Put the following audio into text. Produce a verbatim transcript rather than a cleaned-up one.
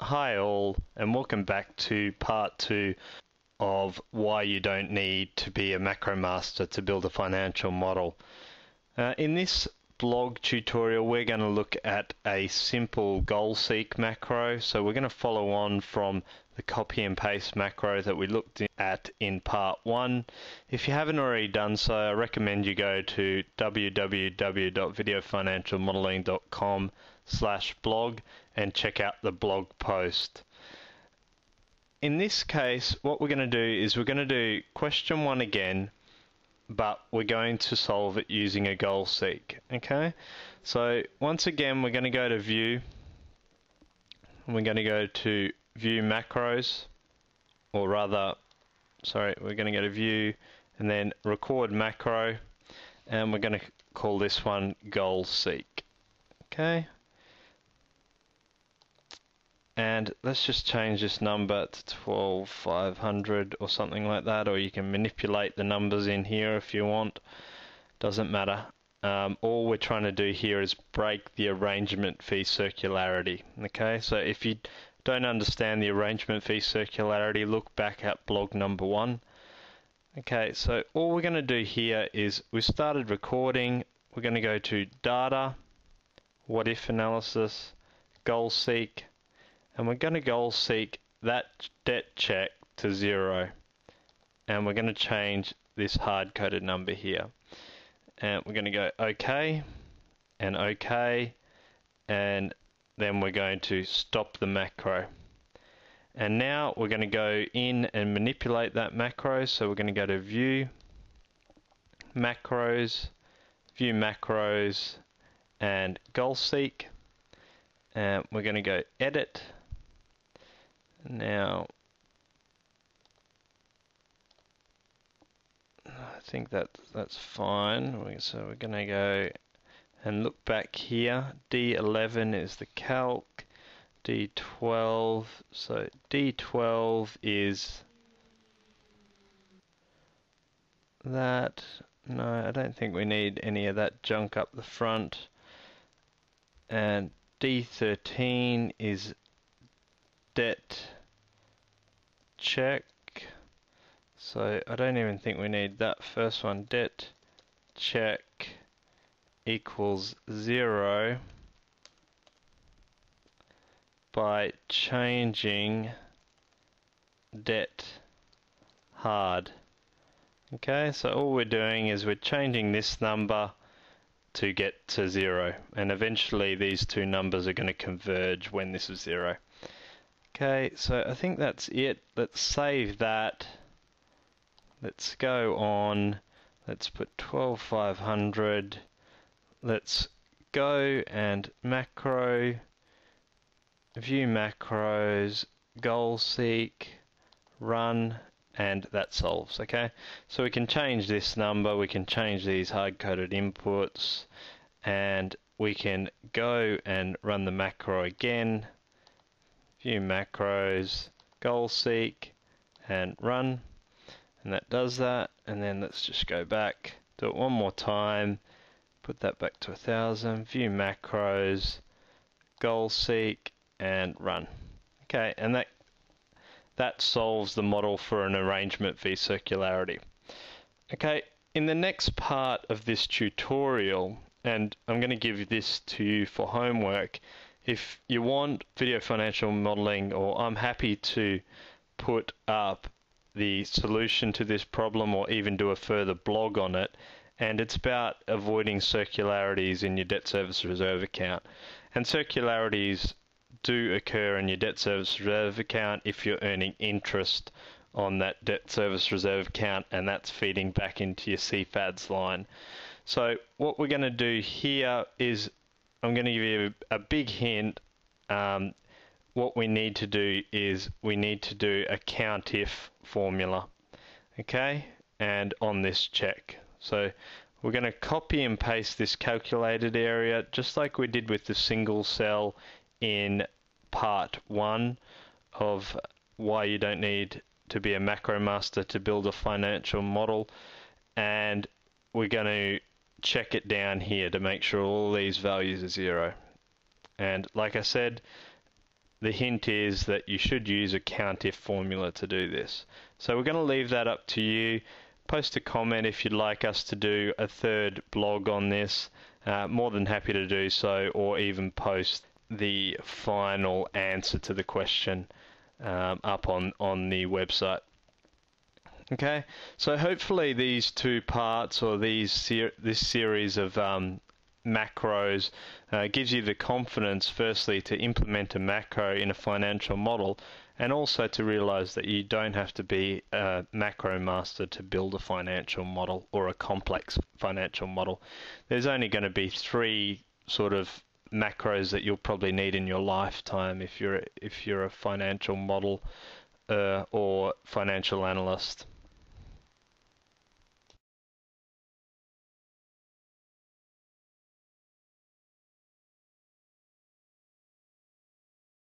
Hi all, and welcome back to part two of why you don't need to be a macro master to build a financial model. Uh, in this blog tutorial we're going to look at a simple Goal Seek macro. So we're going to follow on from the copy and paste macro that we looked at in part one. If you haven't already done so, I recommend you go to w w w dot video financial modelling dot com slash blog and check out the blog post. In this case, what we're going to do is we're going to do question one again, but we're going to solve it using a Goal Seek. Okay, so once again we're going to go to View, and we're going to go to View Macros, or rather, sorry, we're going to go to View and then Record Macro, and we're going to call this one Goal Seek. Okay. And let's just change this number to twelve five hundred or something like that, or you can manipulate the numbers in here if you want. Doesn't matter. Um, all we're trying to do here is break the arrangement fee circularity. Okay, so if you don't understand the arrangement fee circularity, look back at blog number one. Okay, so all we're going to do here is we started recording. We're going to go to Data, What If Analysis, Goal Seek. And we're going to Goal Seek that debt check to zero. And we're going to change this hard-coded number here. And we're going to go OK and OK. And then we're going to stop the macro. And now we're going to go in and manipulate that macro. So we're going to go to View, Macros, View Macros, and Goal Seek. And we're going to go Edit. Now, I think that that's fine. So we're going to go and look back here. D eleven is the calc. D twelve. So D twelve is that. No, I don't think we need any of that junk up the front. And D thirteen is debt check, so I don't even think we need that first one. Debt check equals zero by changing debt hard. Okay, so all we're doing is we're changing this number to get to zero, and eventually these two numbers are going to converge when this is zero. Okay, so I think that's it. Let's save that. Let's go on. Let's put twelve five hundred. Let's go and macro, View Macros, Goal Seek, Run, and that solves. Okay, so we can change this number, we can change these hard-coded inputs, and we can go and run the macro again. View Macros, Goal Seek, and Run, and that does that. And then let's just go back, do it one more time, put that back to a thousand. View Macros, Goal Seek, and Run. Okay, and that that solves the model for an arrangement fee circularity. Okay, in the next part of this tutorial, and I'm going to give this to you for homework. If you want Video Financial Modelling, or I'm happy to put up the solution to this problem or even do a further blog on it, and it's about avoiding circularities in your debt service reserve account. And circularities do occur in your debt service reserve account if you're earning interest on that debt service reserve account, and that's feeding back into your C FADS line. So what we're going to do here is I'm going to give you a big hint. Um, what we need to do is we need to do a COUNTIF formula, okay, and on this check. So we're going to copy and paste this calculated area just like we did with the single cell in part one of why you don't need to be a macro master to build a financial model, and we're going to check it down here to make sure all these values are zero. And like I said, The hint is that you should use a COUNTIF formula to do this. So we're going to leave that up to you. Post a comment if you'd like us to do a third blog on this. Uh, more than happy to do so, or even post the final answer to the question um, up on, on the website. Okay, so hopefully these two parts, or these ser this series of um, macros uh, gives you the confidence, firstly, to implement a macro in a financial model, and also to realize that you don't have to be a macro master to build a financial model or a complex financial model. There's only going to be three sort of macros that you'll probably need in your lifetime if you're if you're a financial model uh, or financial analyst.